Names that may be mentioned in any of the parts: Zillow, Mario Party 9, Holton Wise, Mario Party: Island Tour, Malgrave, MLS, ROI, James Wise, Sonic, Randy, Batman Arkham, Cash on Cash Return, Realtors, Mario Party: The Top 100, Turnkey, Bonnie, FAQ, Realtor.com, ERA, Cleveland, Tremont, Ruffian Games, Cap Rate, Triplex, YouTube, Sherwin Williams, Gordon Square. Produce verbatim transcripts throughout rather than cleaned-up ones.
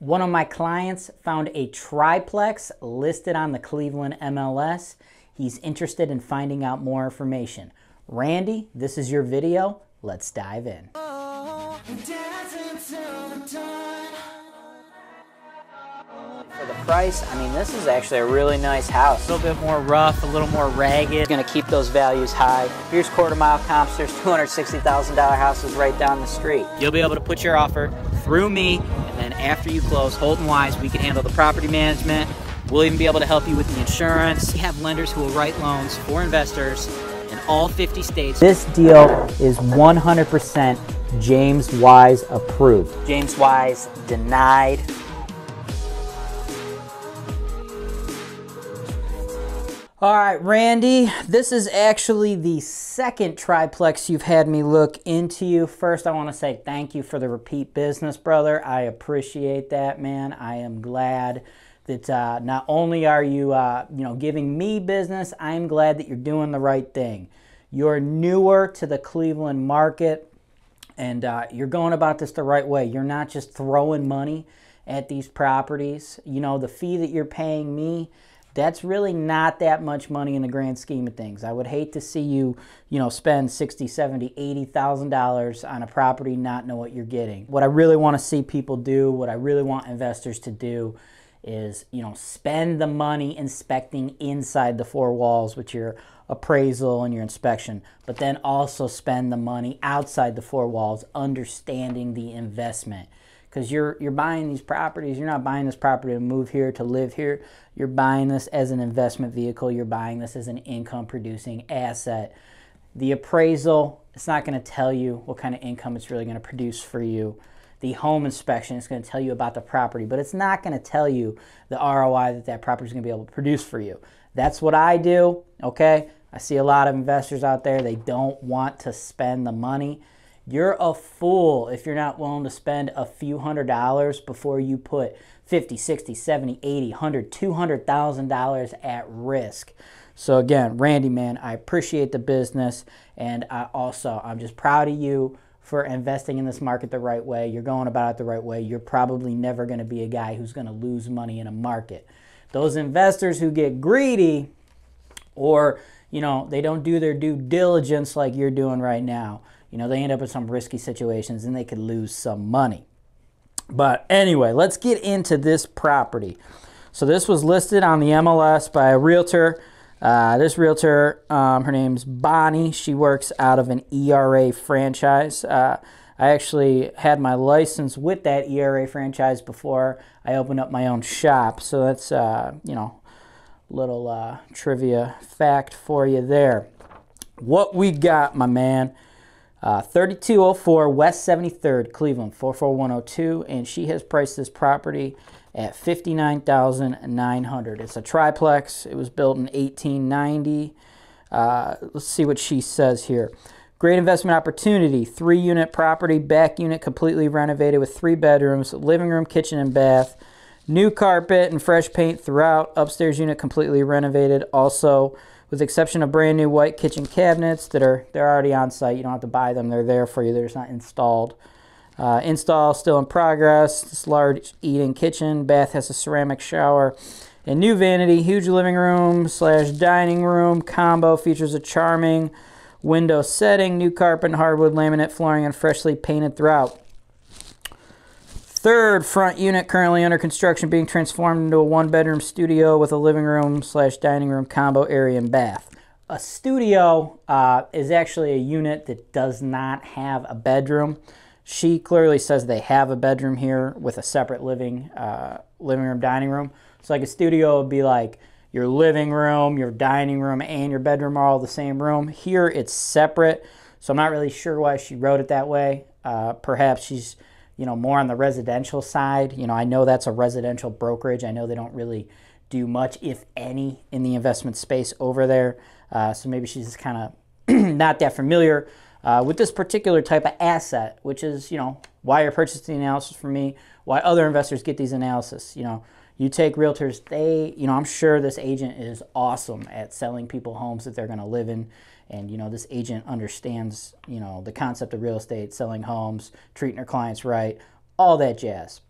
One of my clients found a triplex listed on the Cleveland M L S. He's interested in finding out more information. Randy, this is your video. Let's dive in. Oh, for the price, I mean, this is actually a really nice house. A little bit more rough, a little more ragged. It's gonna keep those values high. Here's quarter mile comps. There's two hundred sixty thousand dollar houses right down the street. You'll be able to put your offer through me, and then after you close, Holton Wise, we can handle the property management. We'll even be able to help you with the insurance. We have lenders who will write loans for investors in all fifty states. This deal is one hundred percent James Wise approved. James Wise denied. All right, Randy, this is actually the second triplex you've had me look into. You. First, I want to say thank you for the repeat business, brother. I appreciate that, man. I am glad that uh, not only are you, uh, you know, giving me business, I'm glad that you're doing the right thing. You're newer to the Cleveland market, and uh, you're going about this the right way. You're not just throwing money at these properties. You know, the fee that you're paying me, that's really not that much money in the grand scheme of things. I would hate to see you, you know, spend sixty, seventy, eighty thousand dollars on a property, not know what you're getting. What I really want to see people do, what I really want investors to do is, you know, spend the money inspecting inside the four walls with your appraisal and your inspection, but then also spend the money outside the four walls understanding the investment. Because you're, you're buying these properties. You're not buying this property to move here, to live here. You're buying this as an investment vehicle. You're buying this as an income-producing asset. The appraisal, it's not going to tell you what kind of income it's really going to produce for you. The home inspection is going to tell you about the property, but it's not going to tell you the R O I that that property is going to be able to produce for you. That's what I do, okay? I see a lot of investors out there. They don't want to spend the money. You're a fool if you're not willing to spend a few hundred dollars before you put fifty, sixty, seventy, eighty, one hundred, two hundred thousand dollars at risk. So again, Randy, man, I appreciate the business, and I also, I'm just proud of you for investing in this market the right way. You're going about it the right way. You're probably never going to be a guy who's going to lose money in a market. Those investors who get greedy, or, you know, they don't do their due diligence like you're doing right now, you know, they end up in some risky situations and they could lose some money. But anyway, let's get into this property. So this was listed on the M L S by a realtor. Uh, this realtor, um, her name's Bonnie. She works out of an E R A franchise. Uh, I actually had my license with that E R A franchise before I opened up my own shop. So that's, uh, you know, little uh, trivia fact for you there. What we got, my man. Uh, thirty-two oh four West seventy-third, Cleveland, four four one oh two, and she has priced this property at fifty-nine thousand nine hundred dollars. It's a triplex. It was built in eighteen ninety. Uh, let's see what she says here. Great investment opportunity. Three-unit property, back unit completely renovated with three bedrooms, living room, kitchen, and bath. New carpet and fresh paint throughout. Upstairs unit completely renovated. Also, with the exception of brand new white kitchen cabinets that are, they're already on site. You don't have to buy them. They're there for you. They're just not installed. Uh, install still in progress. This large eat-in kitchen. Bath has a ceramic shower and new vanity. Huge living room slash dining room combo features a charming window setting. New carpet, hardwood, laminate flooring, and freshly painted throughout. Third front unit currently under construction, being transformed into a one-bedroom studio with a living room slash dining room combo area and bath. A studio uh, is actually a unit that does not have a bedroom. She clearly says they have a bedroom here with a separate living, uh, living room, dining room. So like a studio would be like your living room, your dining room, and your bedroom are all the same room. Here it's separate, so I'm not really sure why she wrote it that way. Uh, perhaps she's... you know, more on the residential side. You know, I know that's a residential brokerage. I know they don't really do much, if any, in the investment space over there. Uh, so maybe she's just kind of not that familiar uh, with this particular type of asset, which is, you know, why you're purchasing the analysis from me, why other investors get these analysis. You know, you take realtors, they, you know, I'm sure this agent is awesome at selling people homes that they're going to live in. And, you know, this agent understands, you know, the concept of real estate, selling homes, treating her clients right, all that jazz.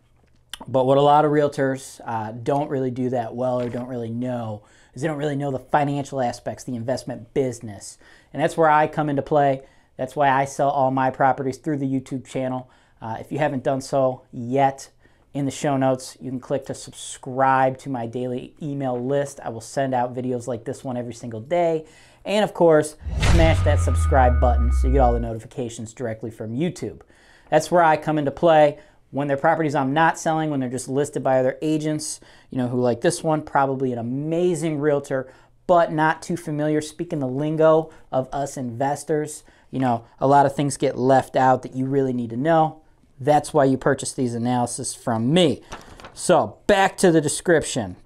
But what a lot of realtors uh, don't really do that well or don't really know is they don't really know the financial aspects, the investment business. And that's where I come into play. That's why I sell all my properties through the YouTube channel. Uh, if you haven't done so yet, in the show notes, you can click to subscribe to my daily email list. I will send out videos like this one every single day. And of course, smash that subscribe button so you get all the notifications directly from YouTube. That's where I come into play. When they're properties I'm not selling, when they're just listed by other agents, you know, who like this one, probably an amazing realtor, but not too familiar, speaking the lingo of us investors. You know, a lot of things get left out that you really need to know. That's why you purchase these analyses from me. So back to the description.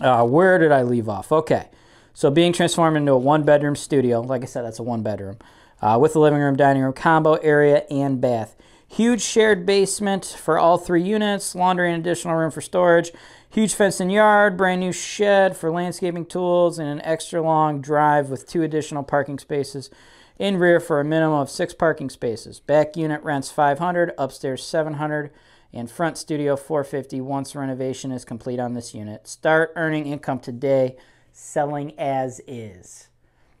Uh, where did I leave off? Okay. So being transformed into a one-bedroom studio. Like I said, that's a one-bedroom. Uh, with a living room, dining room, combo area, and bath. Huge shared basement for all three units. Laundry and additional room for storage. Huge fenced-in yard, brand new shed for landscaping tools, and an extra long drive with two additional parking spaces in rear for a minimum of six parking spaces. Back unit rents five hundred dollars, upstairs seven hundred dollars, and front studio four hundred fifty dollars once renovation is complete on this unit. Start earning income today, selling as is.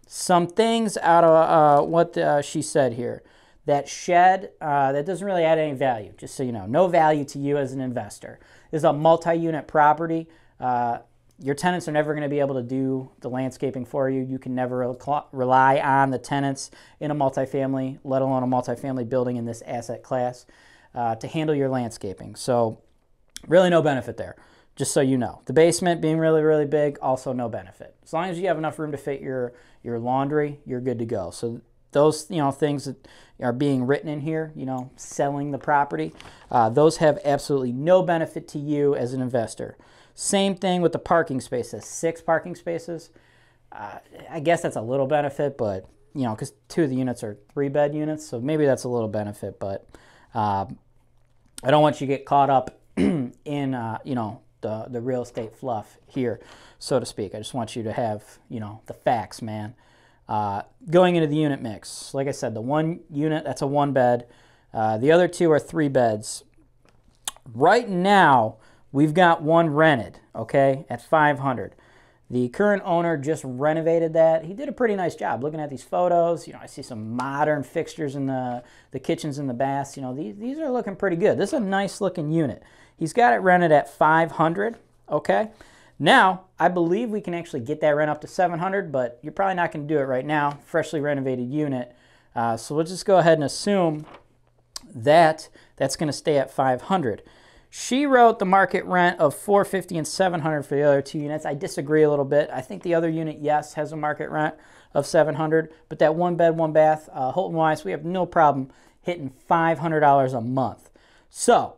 Some things out of uh, what the, uh, she said here. That shed, uh, that doesn't really add any value, just so you know. No value to you as an investor. This is a multi-unit property. Uh, Your tenants are never going to be able to do the landscaping for you. You can never rely on the tenants in a multifamily, let alone a multifamily building in this asset class, uh, to handle your landscaping. So really no benefit there, just so you know. The basement being really, really big, also no benefit. As long as you have enough room to fit your, your laundry, you're good to go. So those, you know, things that are being written in here, you know, selling the property, uh, those have absolutely no benefit to you as an investor. Same thing with the parking spaces, six parking spaces. Uh, I guess that's a little benefit, but, you know, because two of the units are three-bed units, so maybe that's a little benefit, but uh, I don't want you to get caught up in, uh, you know, the, the real estate fluff here, so to speak. I just want you to have, you know, the facts, man. Uh, going into the unit mix, like I said, the one unit, that's a one-bed. Uh, the other two are three beds. Right now, we've got one rented, okay, at five hundred dollars. The current owner just renovated that. He did a pretty nice job. Looking at these photos, you know, I see some modern fixtures in the, the kitchens and the baths. You know, these, these are looking pretty good. This is a nice-looking unit. He's got it rented at five hundred dollars, okay? Now, I believe we can actually get that rent up to seven hundred dollars, but you're probably not going to do it right now, freshly renovated unit. Uh, so we'll just go ahead and assume that that's going to stay at five hundred dollars. She wrote the market rent of four hundred fifty dollars and seven hundred dollars for the other two units. I disagree a little bit. I think the other unit, yes, has a market rent of seven hundred dollars, but that one bed, one bath, uh, Holton Wise, we have no problem hitting five hundred dollars a month. So,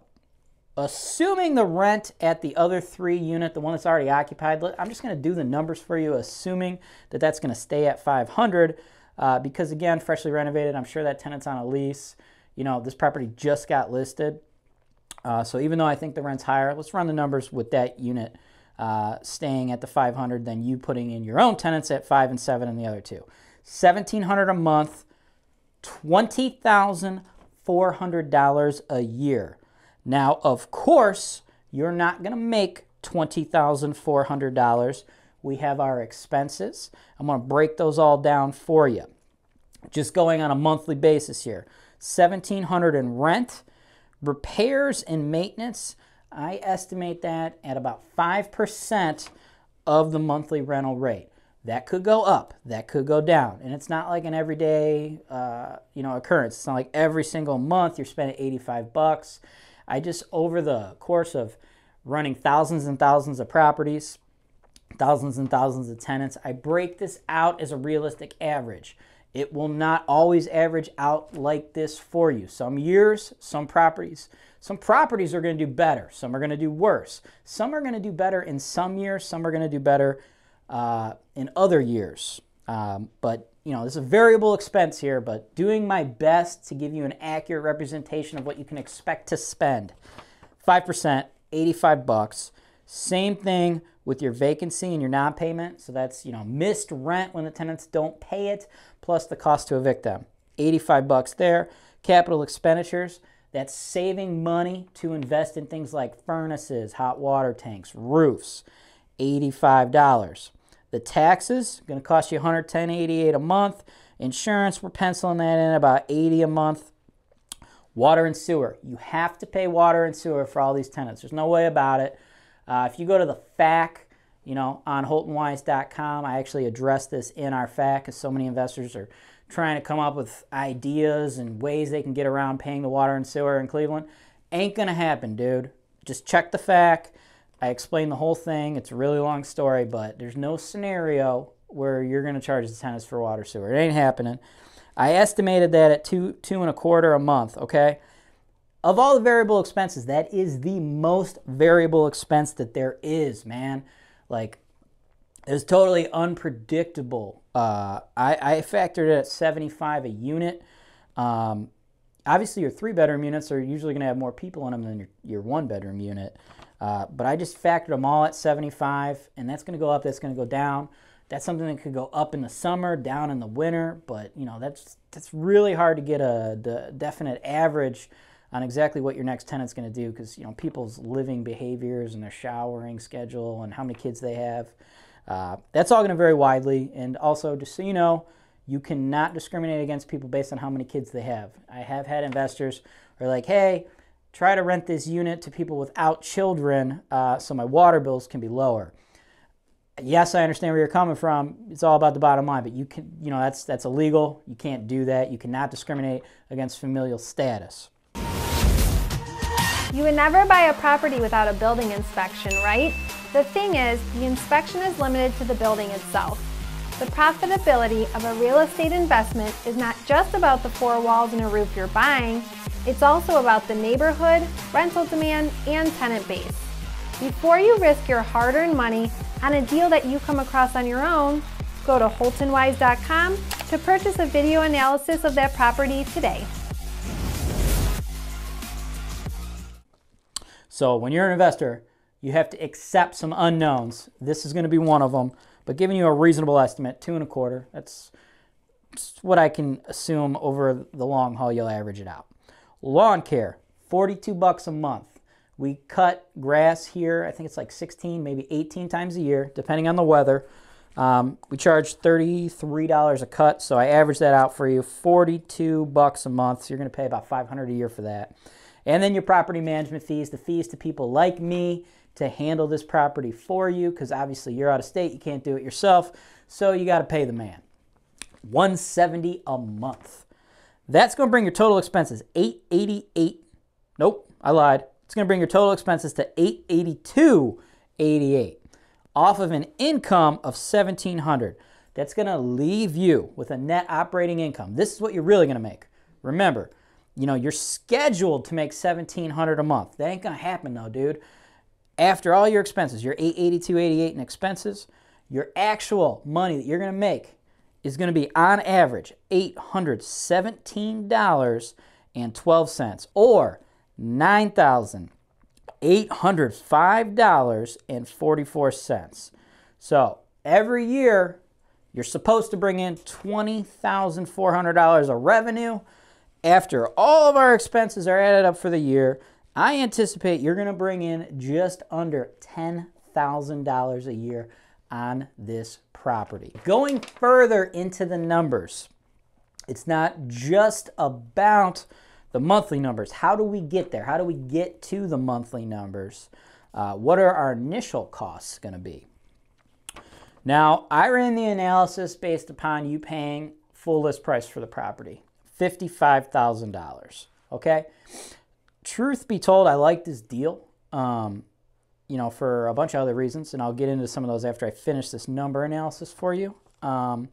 assuming the rent at the other three unit, the one that's already occupied, I'm just going to do the numbers for you, assuming that that's going to stay at five hundred dollars, uh, because again, freshly renovated, I'm sure that tenant's on a lease. You know, this property just got listed. Uh, so even though I think the rent's higher, let's run the numbers with that unit uh, staying at the five hundred, then you putting in your own tenants at five and seven and the other two. seventeen hundred dollars a month, twenty thousand four hundred dollars a year. Now, of course, you're not going to make twenty thousand four hundred dollars. We have our expenses. I'm going to break those all down for you. Just going on a monthly basis here. seventeen hundred dollars in rent. Repairs and maintenance, I estimate that at about five percent of the monthly rental rate. That could go up, that could go down. And it's not like an everyday uh, you know, occurrence. It's not like every single month you're spending eighty-five bucks. I just, over the course of running thousands and thousands of properties, thousands and thousands of tenants, I break this out as a realistic average. It will not always average out like this for you. Some years, some properties. Some properties are going to do better. Some are going to do worse. Some are going to do better in some years. Some are going to do better uh, in other years. Um, but, you know, this is a variable expense here, but doing my best to give you an accurate representation of what you can expect to spend. five percent, eighty-five bucks. Same thing with your vacancy and your non-payment. So that's, you know, missed rent when the tenants don't pay it, plus the cost to evict them. eighty-five bucks there. Capital expenditures. That's saving money to invest in things like furnaces, hot water tanks, roofs, eighty-five dollars. The taxes, going to cost you one hundred ten dollars and eighty-eight cents a month. Insurance, we're penciling that in about eighty dollars a month. Water and sewer. You have to pay water and sewer for all these tenants. There's no way about it. Uh, if you go to the F A Q, you know, on Holton Wise dot com, I actually address this in our F A Q because so many investors are trying to come up with ideas and ways they can get around paying the water and sewer in Cleveland. Ain't going to happen, dude. Just check the F A Q. I explained the whole thing. It's a really long story, but there's no scenario where you're going to charge the tenants for water sewer. It ain't happening. I estimated that at two, two and a quarter a month, okay? Of all the variable expenses, that is the most variable expense that there is, man. Like, it's totally unpredictable. Uh, I, I factored it at seventy-five a unit. Um, obviously, your three-bedroom units are usually going to have more people in them than your, your one-bedroom unit. Uh, but I just factored them all at seventy-five, and that's going to go up, that's going to go down. That's something that could go up in the summer, down in the winter, but you know, that's that's really hard to get a the definite average on exactly what your next tenant's going to do, because you know, people's living behaviors and their showering schedule and how many kids they have. Uh, that's all going to vary widely. And also, just so you know, you cannot discriminate against people based on how many kids they have. I have had investors who are like, hey, try to rent this unit to people without children uh, so my water bills can be lower. Yes, I understand where you're coming from. It's all about the bottom line, but you can, you know, that's that's illegal. You can't do that. You cannot discriminate against familial status. You would never buy a property without a building inspection, right? The thing is, the inspection is limited to the building itself. The profitability of a real estate investment is not just about the four walls and a roof you're buying. It's also about the neighborhood, rental demand, and tenant base. Before you risk your hard-earned money on a deal that you come across on your own, go to Holton Wise dot com to purchase a video analysis of that property today. So when you're an investor, you have to accept some unknowns. This is going to be one of them, but giving you a reasonable estimate, two and a quarter, that's what I can assume over the long haul you'll average it out. Lawn care, forty-two bucks a month. We cut grass here, I think it's like sixteen, maybe eighteen times a year, depending on the weather. Um, we charge thirty-three dollars a cut, so I average that out for you, forty-two bucks a month. So you're gonna pay about five hundred dollars a year for that. And then your property management fees, the fees to people like me to handle this property for you, because obviously you're out of state, you can't do it yourself, so you gotta pay the man. one hundred seventy dollars a month. That's gonna bring your total expenses, eight hundred eighty-eight dollars, nope, I lied. It's going to bring your total expenses to eight hundred eighty-two dollars and eighty-eight cents off of an income of seventeen hundred dollars. That's going to leave you with a net operating income. This is what you're really going to make. Remember, you know, you're scheduled to make seventeen hundred dollars a month. That ain't going to happen though, dude. After all your expenses, your eight hundred eighty-two dollars and eighty-eight cents in expenses, your actual money that you're going to make is going to be on average eight hundred seventeen dollars and twelve cents or nine thousand eight hundred five dollars and forty-four cents. So every year, you're supposed to bring in twenty thousand four hundred dollars of revenue. After all of our expenses are added up for the year, I anticipate you're going to bring in just under ten thousand dollars a year on this property. Going further into the numbers, it's not just about the monthly numbers. How do we get there? How do we get to the monthly numbers? Uh, what are our initial costs going to be? Now, I ran the analysis based upon you paying full list price for the property, fifty-five thousand dollars, okay? Truth be told, I like this deal, um, you know, for a bunch of other reasons, and I'll get into some of those after I finish this number analysis for you. Um,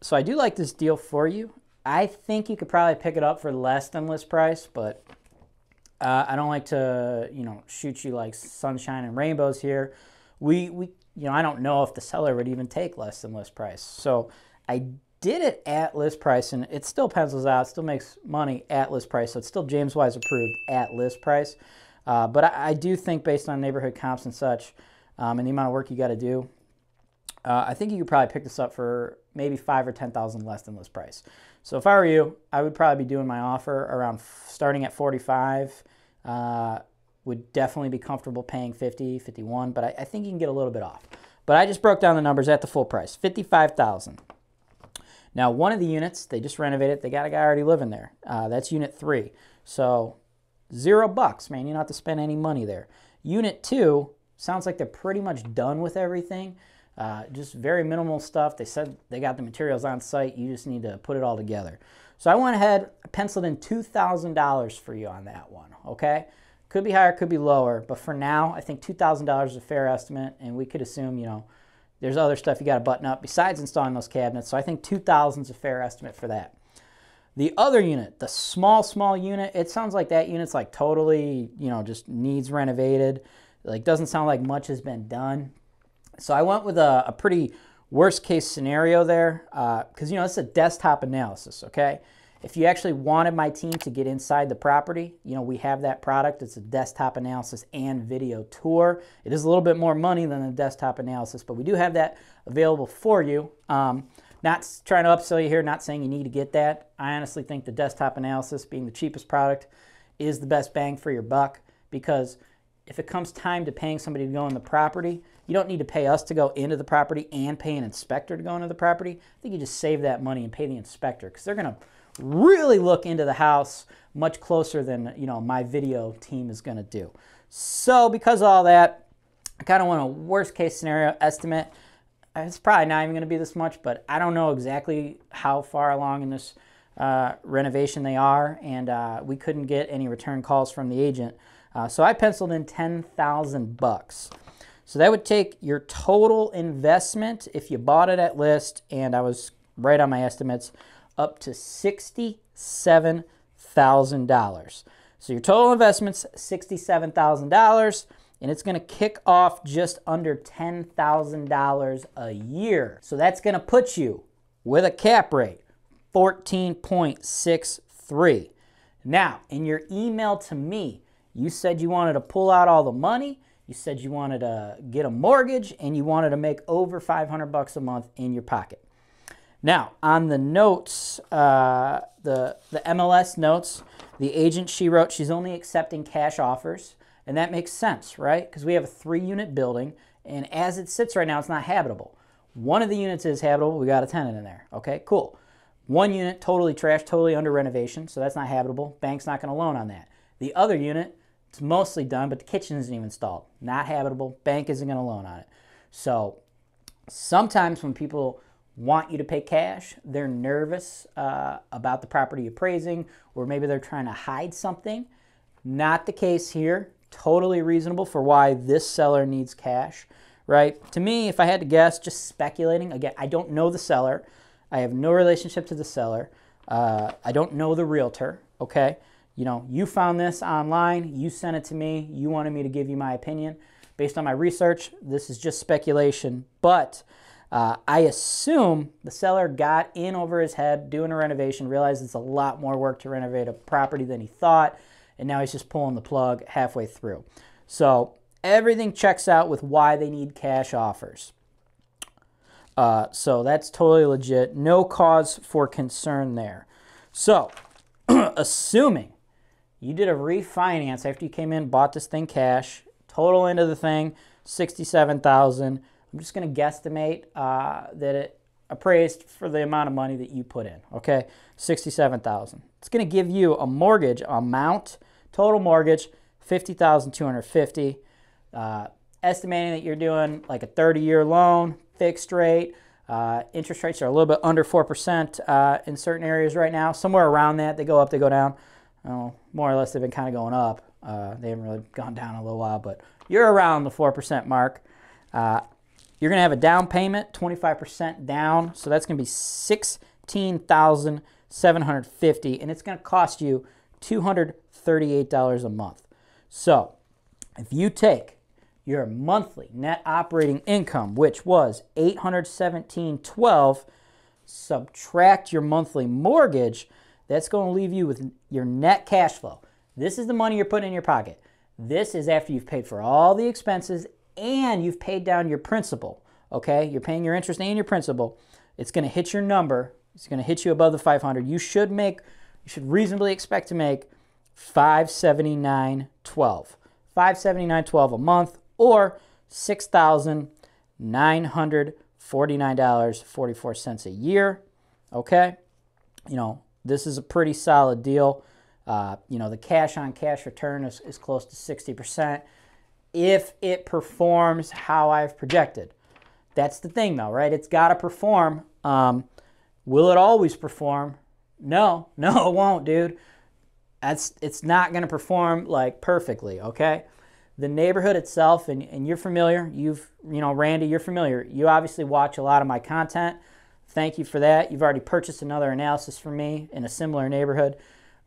so I do like this deal for you. I think you could probably pick it up for less than list price, but uh, I don't like to, you know, shoot you like sunshine and rainbows here. We, we, you know, I don't know if the seller would even take less than list price. So I did it at list price, and it still pencils out, still makes money at list price. So it's still James Wise approved at list price. Uh, but I, I do think based on neighborhood comps and such, um, and the amount of work you got to do, Uh, I think you could probably pick this up for maybe five or ten thousand less than list price. So if I were you, I would probably be doing my offer around starting at forty-five. Uh, would definitely be comfortable paying fifty, fifty-one, but I, I think you can get a little bit off. But I just broke down the numbers at the full price, fifty-five thousand. Now one of the units, they just renovated. They got a guy already living there. Uh, that's unit three. So zero bucks, man. You don't have to spend any money there. Unit two sounds like they're pretty much done with everything. Uh, just very minimal stuff. They said they got the materials on site. You just need to put it all together. So I went ahead, penciled in two thousand dollars for you on that one, okay? Could be higher, could be lower, but for now, I think two thousand dollars is a fair estimate, and we could assume, you know, there's other stuff you got to button up besides installing those cabinets, so I think two thousand dollars is a fair estimate for that. The other unit, the small, small unit, it sounds like that unit's like totally, you know, just needs renovated. Like, doesn't sound like much has been done. So I went with a, a pretty worst-case scenario there because, uh, you know, it's a desktop analysis, okay? If you actually wanted my team to get inside the property, you know, we have that product. It's a desktop analysis and video tour. It is a little bit more money than the desktop analysis, but we do have that available for you. Um, not trying to upsell you here, not saying you need to get that. I honestly think the desktop analysis, being the cheapest product, is the best bang for your buck because if it comes time to paying somebody to go in the property, you don't need to pay us to go into the property and pay an inspector to go into the property. I think you just save that money and pay the inspector because they're going to really look into the house much closer than, you know, my video team is going to do. So because of all that, I kind of want a worst case scenario estimate. It's probably not even going to be this much, but I don't know exactly how far along in this uh, renovation they are, and uh, we couldn't get any return calls from the agent. Uh, so I penciled in ten thousand bucks. So that would take your total investment if you bought it at list, and I was right on my estimates, up to sixty-seven thousand dollars. So your total investment's sixty-seven thousand dollars, and it's gonna kick off just under ten thousand dollars a year. So that's gonna put you with a cap rate, fourteen point six three. Now, in your email to me, you said you wanted to pull out all the money, you said you wanted to get a mortgage, and you wanted to make over five hundred bucks a month in your pocket. Now, on the notes, uh, the, the M L S notes, the agent, she wrote she's only accepting cash offers, and that makes sense, right? Because we have a three-unit building, and as it sits right now, it's not habitable. One of the units is habitable. We got a tenant in there. Okay, cool. One unit, totally trashed, totally under renovation, so that's not habitable. Bank's not going to loan on that. The other unit, it's mostly done, but the kitchen isn't even installed. Not habitable. Bank isn't going to loan on it. So sometimes when people want you to pay cash, they're nervous uh, about the property appraising, or maybe they're trying to hide something. Not the case here. Totally reasonable for why this seller needs cash, right? To me, if I had to guess, just speculating, again, I don't know the seller. I have no relationship to the seller. Uh, I don't know the realtor, okay? You know, you found this online, you sent it to me, you wanted me to give you my opinion. Based on my research, this is just speculation, but uh, I assume the seller got in over his head doing a renovation, realized it's a lot more work to renovate a property than he thought, and now he's just pulling the plug halfway through. So everything checks out with why they need cash offers. Uh, so that's totally legit. No cause for concern there. So assuming you did a refinance after you came in, bought this thing cash, total into the thing, sixty-seven thousand dollars. I'm just going to guesstimate uh, that it appraised for the amount of money that you put in, okay? sixty-seven thousand dollars. It's going to give you a mortgage amount, total mortgage, fifty thousand two hundred fifty dollars. Uh, estimating that you're doing like a thirty-year loan, fixed rate. Uh, interest rates are a little bit under four percent uh, in certain areas right now. Somewhere around that, they go up, they go down. Well, more or less, they've been kind of going up. Uh, they haven't really gone down in a little while, but you're around the four percent mark. Uh, you're going to have a down payment, twenty-five percent down. So that's going to be sixteen thousand seven hundred fifty dollars, and it's going to cost you two hundred thirty-eight dollars a month. So if you take your monthly net operating income, which was eight hundred seventeen dollars and twelve cents, subtract your monthly mortgage, that's going to leave you with your net cash flow. This is the money you're putting in your pocket. This is after you've paid for all the expenses and you've paid down your principal, okay? You're paying your interest and your principal. It's going to hit your number. It's going to hit you above the five hundred. You should make, you should reasonably expect to make five seventy-nine twelve. five seventy-nine twelve a month, or six thousand nine hundred forty-nine dollars and forty-four cents a year, okay? You know, this is a pretty solid deal. Uh, you know, the cash on cash return is, is close to sixty percent if it performs how I've projected. That's the thing though, right? It's got to perform. Um, will it always perform? No, no, it won't, dude. That's, it's not going to perform like perfectly, okay? The neighborhood itself, and, and you're familiar, you've, you know, Randy, you're familiar. You obviously watch a lot of my content. Thank you for that. You've already purchased another analysis from me in a similar neighborhood.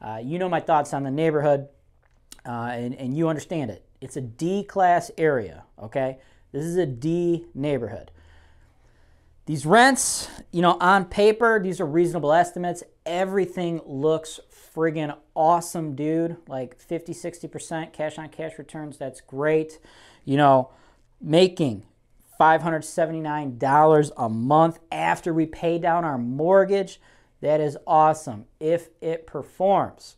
Uh, you know my thoughts on the neighborhood, uh, and, and you understand it. It's a D-class area, okay? This is a D neighborhood. These rents, you know, on paper, these are reasonable estimates. Everything looks friggin' awesome, dude. Like fifty, sixty percent cash on cash returns, that's great. You know, making five hundred seventy-nine dollars a month after we pay down our mortgage, that is awesome. If it performs,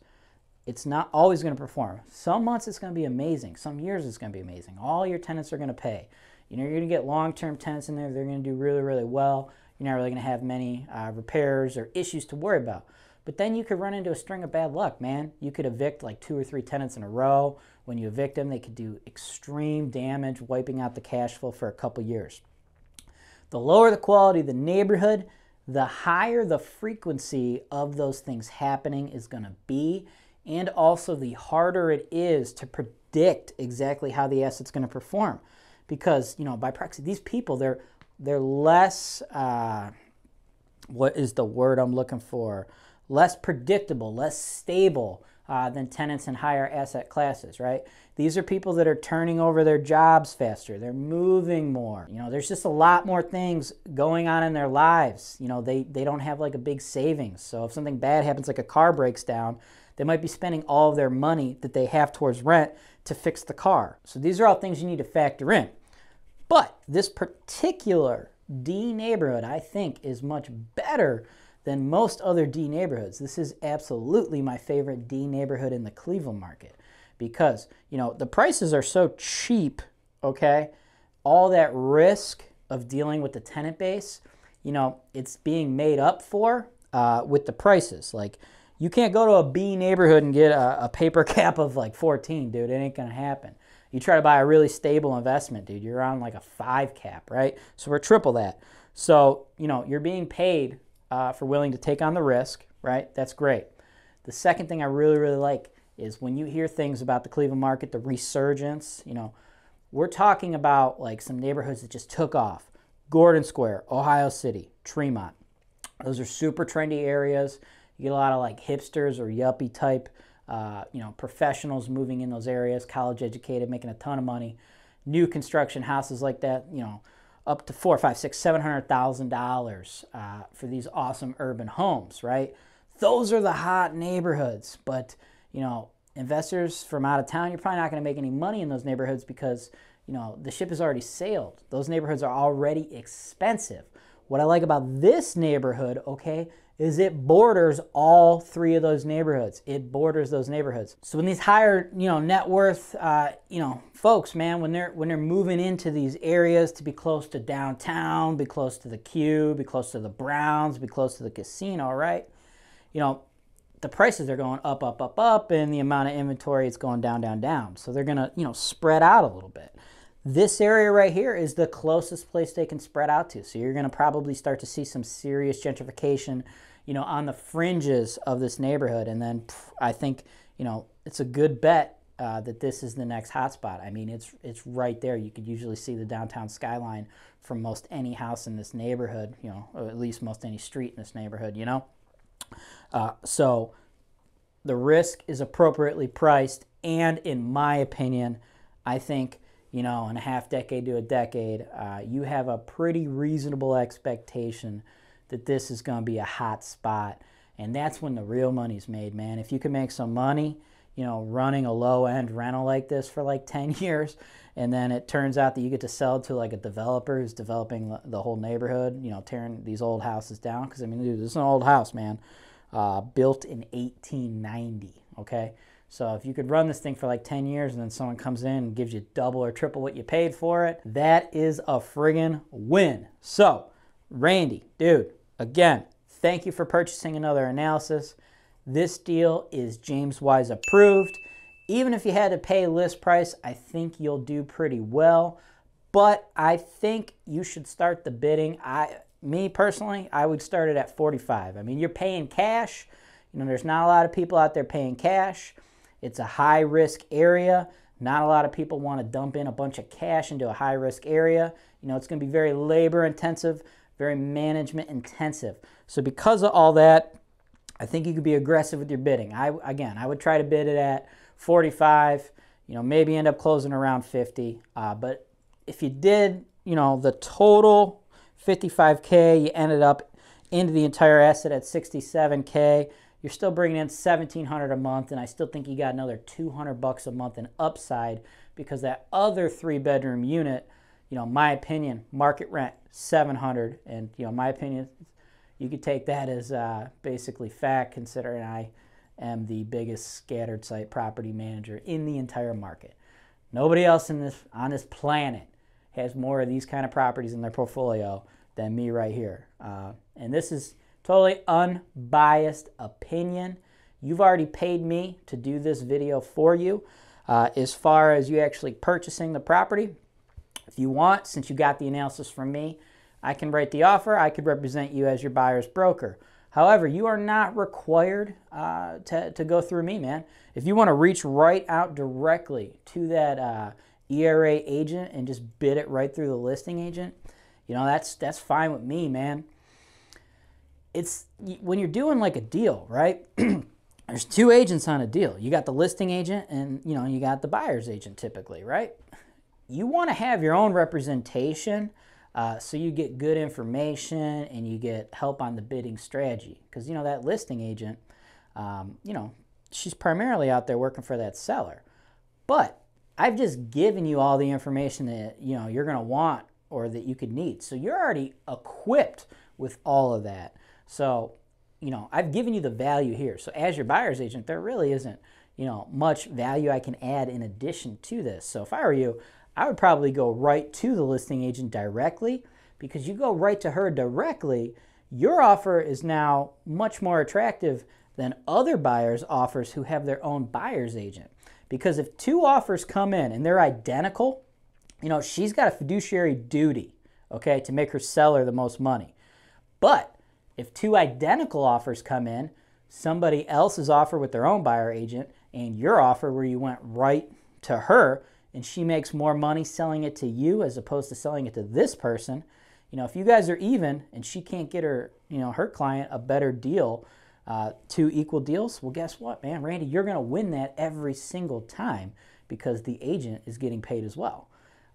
it's not always gonna perform. Some months it's gonna be amazing. Some years it's gonna be amazing. All your tenants are gonna pay. You know, you're going to get long-term tenants in there. They're going to do really, really well. You're not really going to have many uh, repairs or issues to worry about. But then you could run into a string of bad luck, man. You could evict like two or three tenants in a row. When you evict them, they could do extreme damage, wiping out the cash flow for a couple years. The lower the quality of the neighborhood, the higher the frequency of those things happening is going to be, and also the harder it is to predict exactly how the asset's going to perform. Because, you know, by proxy, these people, they're, they're less, uh, what is the word I'm looking for? Less predictable, less stable uh, than tenants in higher asset classes, right? These are people that are turning over their jobs faster. They're moving more. You know, there's just a lot more things going on in their lives. You know, they, they don't have like a big savings. So if something bad happens, like a car breaks down, they might be spending all of their money that they have towards rent to fix the car. So these are all things you need to factor in. But this particular D neighborhood, I think, is much better than most other D neighborhoods. This is absolutely my favorite D neighborhood in the Cleveland market because, you know, the prices are so cheap, okay? All that risk of dealing with the tenant base, you know, it's being made up for uh, with the prices. Like, you can't go to a B neighborhood and get a, a paper cap of like fourteen, dude. It ain't gonna happen. You try to buy a really stable investment, dude, you're on like a five cap, right? So we're triple that. So, you know, you're being paid uh, for willing to take on the risk, right? That's great. The second thing I really, really like is when you hear things about the Cleveland market, the resurgence, you know, we're talking about like some neighborhoods that just took off. Gordon Square, Ohio City, Tremont. Those are super trendy areas. You get a lot of like hipsters or yuppie type Uh, you know, professionals moving in those areas, college educated, making a ton of money. New construction houses like that, you know, up to four, five, six, seven hundred thousand dollars uh, for these awesome urban homes, right? Those are the hot neighborhoods. But you know, investors from out of town, you're probably not going to make any money in those neighborhoods because you know the ship has already sailed. Those neighborhoods are already expensive. What I like about this neighborhood, okay, is it borders all three of those neighborhoods. It borders those neighborhoods. So when these higher, you know, net worth, uh, you know, folks, man, when they're when they're moving into these areas to be close to downtown, be close to the Q, be close to the Browns, be close to the casino, right? You know, the prices are going up, up, up, up, and the amount of inventory is going down, down, down. So they're gonna, you know, spread out a little bit. This area right here is the closest place they can spread out to. So you're going to probably start to see some serious gentrification, you know, on the fringes of this neighborhood. And then pff, I think, you know, it's a good bet uh, that this is the next hotspot. I mean, it's it's right there. You could usually see the downtown skyline from most any house in this neighborhood, you know, or at least most any street in this neighborhood, you know. Uh, so the risk is appropriately priced. And in my opinion, I think, you know, in a half decade to a decade, uh, you have a pretty reasonable expectation that this is going to be a hot spot. And that's when the real money's made, man. If you can make some money, you know, running a low-end rental like this for like ten years, and then it turns out that you get to sell to like a developer who's developing the whole neighborhood, you know, tearing these old houses down. Because, I mean, dude, this is an old house, man, uh, built in eighteen ninety, okay? So if you could run this thing for like ten years and then someone comes in and gives you double or triple what you paid for it, that is a friggin' win. So, Randy, dude, again, thank you for purchasing another analysis. This deal is James Wise approved. Even if you had to pay list price, I think you'll do pretty well. But I think you should start the bidding. I, me personally, I would start it at forty-five. I mean, you're paying cash. You know, there's not a lot of people out there paying cash. It's a high-risk area. Not a lot of people want to dump in a bunch of cash into a high-risk area. You know, it's going to be very labor-intensive, very management-intensive. So because of all that, I think you could be aggressive with your bidding. I, again, I would try to bid it at forty-five, you know, maybe end up closing around fifty. Uh, but if you did, you know, the total fifty-five K, you ended up into the entire asset at sixty-seven K. You're still bringing in seventeen hundred dollars a month, and I still think you got another two hundred bucks a month in upside, because that other three-bedroom unit, you know, my opinion, market rent seven hundred dollars, and you know, my opinion, you could take that as uh, basically fact, considering I am the biggest scattered site property manager in the entire market. Nobody else in this, on this planet has more of these kind of properties in their portfolio than me right here. Uh, and this is totally unbiased opinion. You've already paid me to do this video for you. Uh, as far as you actually purchasing the property, if you want, since you got the analysis from me, I can write the offer. I could represent you as your buyer's broker. However, you are not required uh, to, to go through me, man. If you want to reach right out directly to that uh, E R A agent and just bid it right through the listing agent, you know, that's, that's fine with me, man. It's when you're doing like a deal, right? There's two agents on a deal. You got the listing agent and, you know, you got the buyer's agent typically, right? You want to have your own representation, Uh, so you get good information and you get help on the bidding strategy. Because, you know, that listing agent, um, you know, she's primarily out there working for that seller. But I've just given you all the information that, you know, you're going to want or that you could need. So you're already equipped with all of that. So, you know, I've given you the value here. So as your buyer's agent, there really isn't, you know, much value I can add in addition to this. So if I were you, I would probably go right to the listing agent directly, because you go right to her directly, your offer is now much more attractive than other buyers' offers who have their own buyer's agent. Because if two offers come in and they're identical, you know, she's got a fiduciary duty, okay, to make her seller the most money. But if two identical offers come in, somebody else's offer with their own buyer agent and your offer where you went right to her, and she makes more money selling it to you as opposed to selling it to this person, you know, if you guys are even and she can't get her, you know, her client a better deal, uh, two equal deals, well, guess what, man? Randy, you're going to win that every single time because the agent is getting paid as well.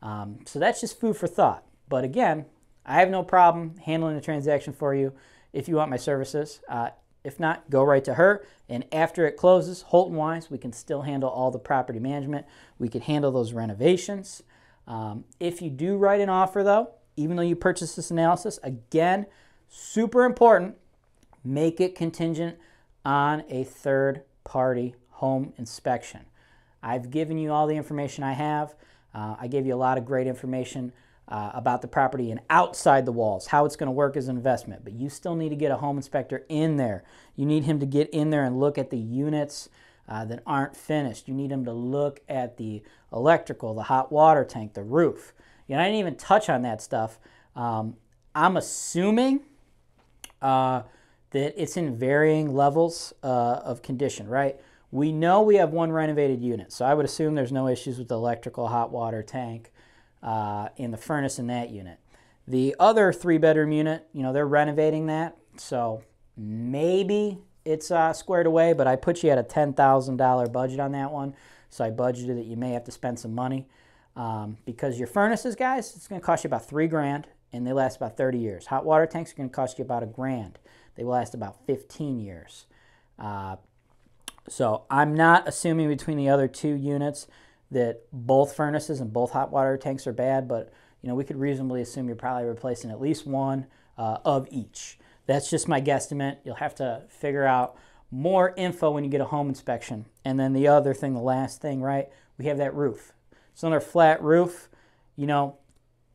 Um, so that's just food for thought. But again, I have no problem handling the transaction for you if you want my services. Uh, If not, go right to her. And after it closes, Holton Wise, we can still handle all the property management. We can handle those renovations. Um, if you do write an offer, though, even though you purchase this analysis, again, super important, make it contingent on a third-party home inspection. I've given you all the information I have. Uh, I gave you a lot of great information Uh, about the property and outside the walls, how it's going to work as an investment. But you still need to get a home inspector in there. You need him to get in there and look at the units uh, that aren't finished. You need him to look at the electrical, the hot water tank, the roof. You know, I didn't even touch on that stuff. Um, I'm assuming uh, that it's in varying levels uh, of condition, right? We know we have one renovated unit, so I would assume there's no issues with the electrical, hot water tank, Uh, in the furnace in that unit. The other three-bedroom unit, you know, they're renovating that, so maybe it's uh, squared away, but I put you at a ten thousand dollar budget on that one, so I budgeted that you may have to spend some money um, because your furnaces, guys, it's going to cost you about three grand, and they last about thirty years. Hot water tanks are going to cost you about a grand. They will last about fifteen years. Uh, So I'm not assuming between the other two units that both furnaces and both hot water tanks are bad, but you know, we could reasonably assume you're probably replacing at least one uh, of each. That's just my guesstimate. You'll have to figure out more info when you get a home inspection. And then the other thing, the last thing, right, we have that roof. It's another flat roof. You know,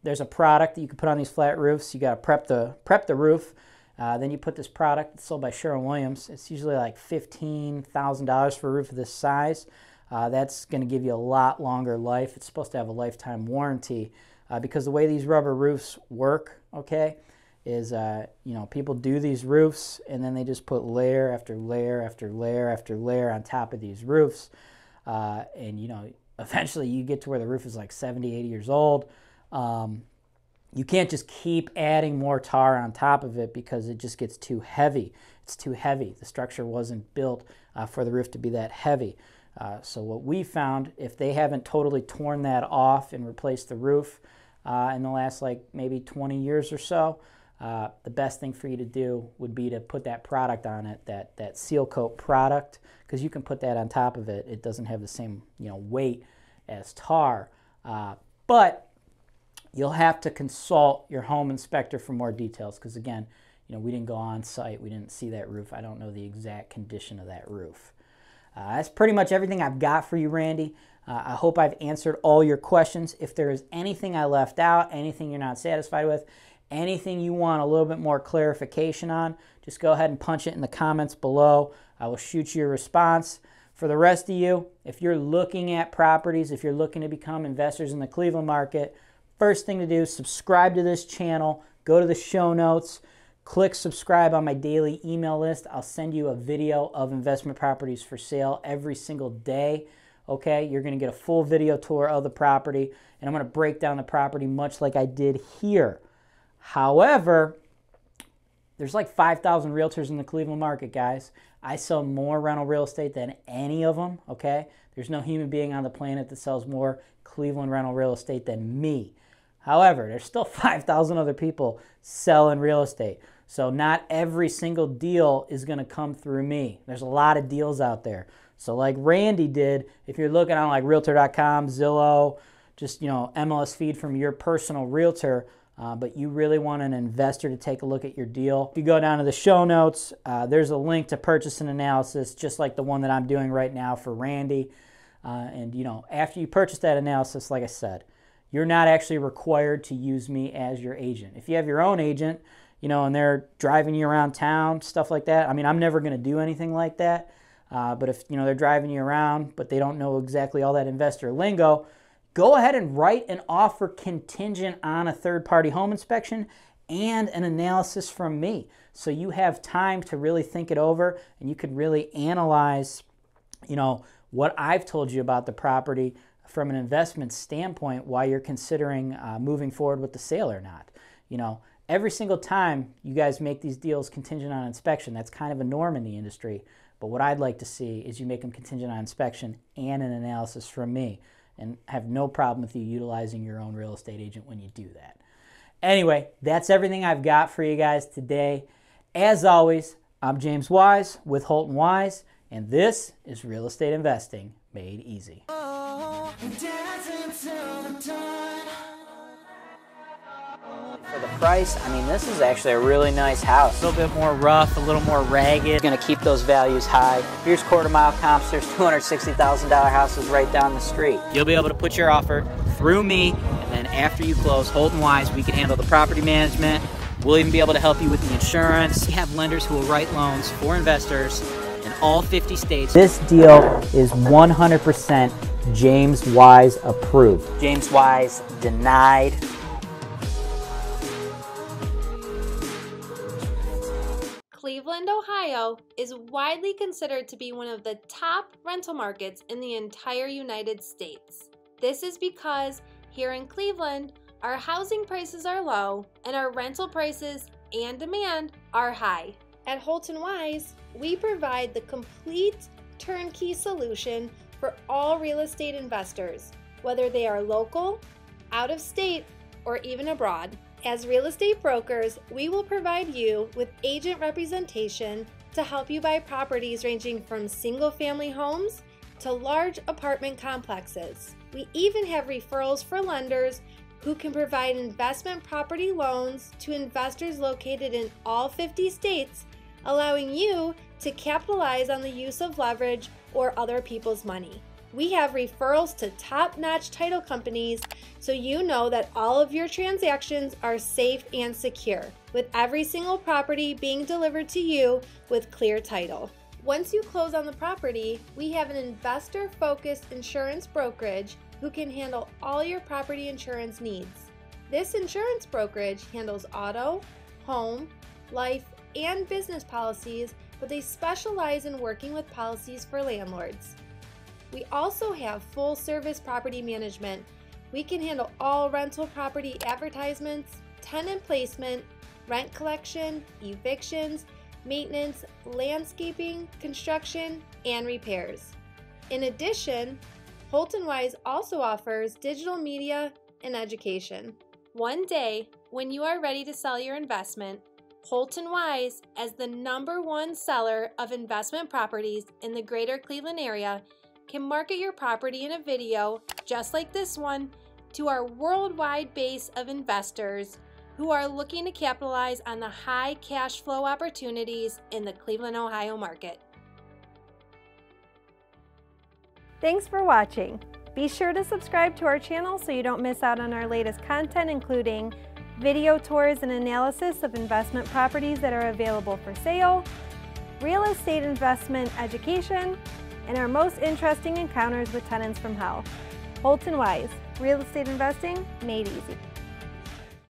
there's a product that you can put on these flat roofs. You got to prep the, prep the roof. Uh, then you put this product that's sold by Sherwin Williams. It's usually like fifteen thousand dollars for a roof of this size. Uh, that's going to give you a lot longer life. It's supposed to have a lifetime warranty uh, because the way these rubber roofs work, okay, is, uh, you know, people do these roofs and then they just put layer after layer after layer after layer on top of these roofs. Uh, and, you know, eventually you get to where the roof is like seventy, eighty years old. Um, you can't just keep adding more tar on top of it because it just gets too heavy. It's too heavy. The structure wasn't built uh, for the roof to be that heavy. Uh, so what we found, if they haven't totally torn that off and replaced the roof uh, in the last like maybe twenty years or so, uh, the best thing for you to do would be to put that product on it, that, that seal coat product, because you can put that on top of it. It doesn't have the same, you know, weight as tar. Uh, but you'll have to consult your home inspector for more details because, again, you know, we didn't go on site. We didn't see that roof. I don't know the exact condition of that roof. Uh, that's pretty much everything I've got for you, Randy. Uh, I hope I've answered all your questions. If there is anything I left out, anything you're not satisfied with, anything you want a little bit more clarification on, just go ahead and punch it in the comments below. I will shoot you a response. For the rest of you, if you're looking at properties, if you're looking to become investors in the Cleveland market, first thing to do is subscribe to this channel, go to the show notes, click subscribe on my daily email list. I'll send you a video of investment properties for sale every single day. Okay, you're going to get a full video tour of the property, and I'm going to break down the property much like I did here. However, there's like five thousand realtors in the Cleveland market, guys. I sell more rental real estate than any of them, okay? There's no human being on the planet that sells more Cleveland rental real estate than me. However, there's still five thousand other people selling real estate. So not every single deal is going to come through me. There's a lot of deals out there. So like Randy did, if you're looking on like Realtor dot com, Zillow, just, you know, M L S feed from your personal realtor, uh, but you really want an investor to take a look at your deal. If you go down to the show notes, uh, there's a link to purchase an analysis, just like the one that I'm doing right now for Randy. Uh, and, you know, after you purchase that analysis, like I said, you're not actually required to use me as your agent. If you have your own agent, you know, and they're driving you around town, stuff like that, I mean, I'm never going to do anything like that. Uh, but if, you know, they're driving you around, but they don't know exactly all that investor lingo, go ahead and write an offer contingent on a third-party home inspection and an analysis from me. So you have time to really think it over, and you can really analyze, you know, what I've told you about the property from an investment standpoint, why you're considering uh, moving forward with the sale or not. You know, every single time you guys make these deals contingent on inspection, that's kind of a norm in the industry. But what I'd like to see is you make them contingent on inspection and an analysis from me, and have no problem with you utilizing your own real estate agent when you do that. Anyway, that's everything I've got for you guys today. As always, I'm James Wise with Holton Wise, and this is Real Estate Investing Made Easy. Oh, for the price, I mean, this is actually a really nice house. A little bit more rough, a little more ragged. It's going to keep those values high. Here's quarter mile comps. There's two hundred sixty thousand dollar houses right down the street. You'll be able to put your offer through me, and then after you close, Holton Wise, we can handle the property management. We'll even be able to help you with the insurance. We have lenders who will write loans for investors in all fifty states. This deal is one hundred percent James Wise approved. James Wise denied. Cleveland, Ohio is widely considered to be one of the top rental markets in the entire United States. This is because here in Cleveland, our housing prices are low and our rental prices and demand are high. At Holton Wise, we provide the complete turnkey solution for all real estate investors, whether they are local, out of state, or even abroad. As real estate brokers, we will provide you with agent representation to help you buy properties ranging from single-family homes to large apartment complexes. We even have referrals for lenders who can provide investment property loans to investors located in all fifty states, allowing you to capitalize on the use of leverage or other people's money. We have referrals to top-notch title companies, so you know that all of your transactions are safe and secure, with every single property being delivered to you with clear title. Once you close on the property, we have an investor-focused insurance brokerage who can handle all your property insurance needs. This insurance brokerage handles auto, home, life, and business policies, but they specialize in working with policies for landlords. We also have full-service property management. We can handle all rental property advertisements, tenant placement, rent collection, evictions, maintenance, landscaping, construction, and repairs. In addition, Holton Wise also offers digital media and education. One day, when you are ready to sell your investment, Holton Wise, as the number one seller of investment properties in the greater Cleveland area, can market your property in a video just like this one to our worldwide base of investors who are looking to capitalize on the high cash flow opportunities in the Cleveland, Ohio market. Thanks for watching. Be sure to subscribe to our channel so you don't miss out on our latest content, including video tours and analysis of investment properties that are available for sale, real estate investment education, and our most interesting encounters with tenants from hell. Holton Wise, real estate investing made easy.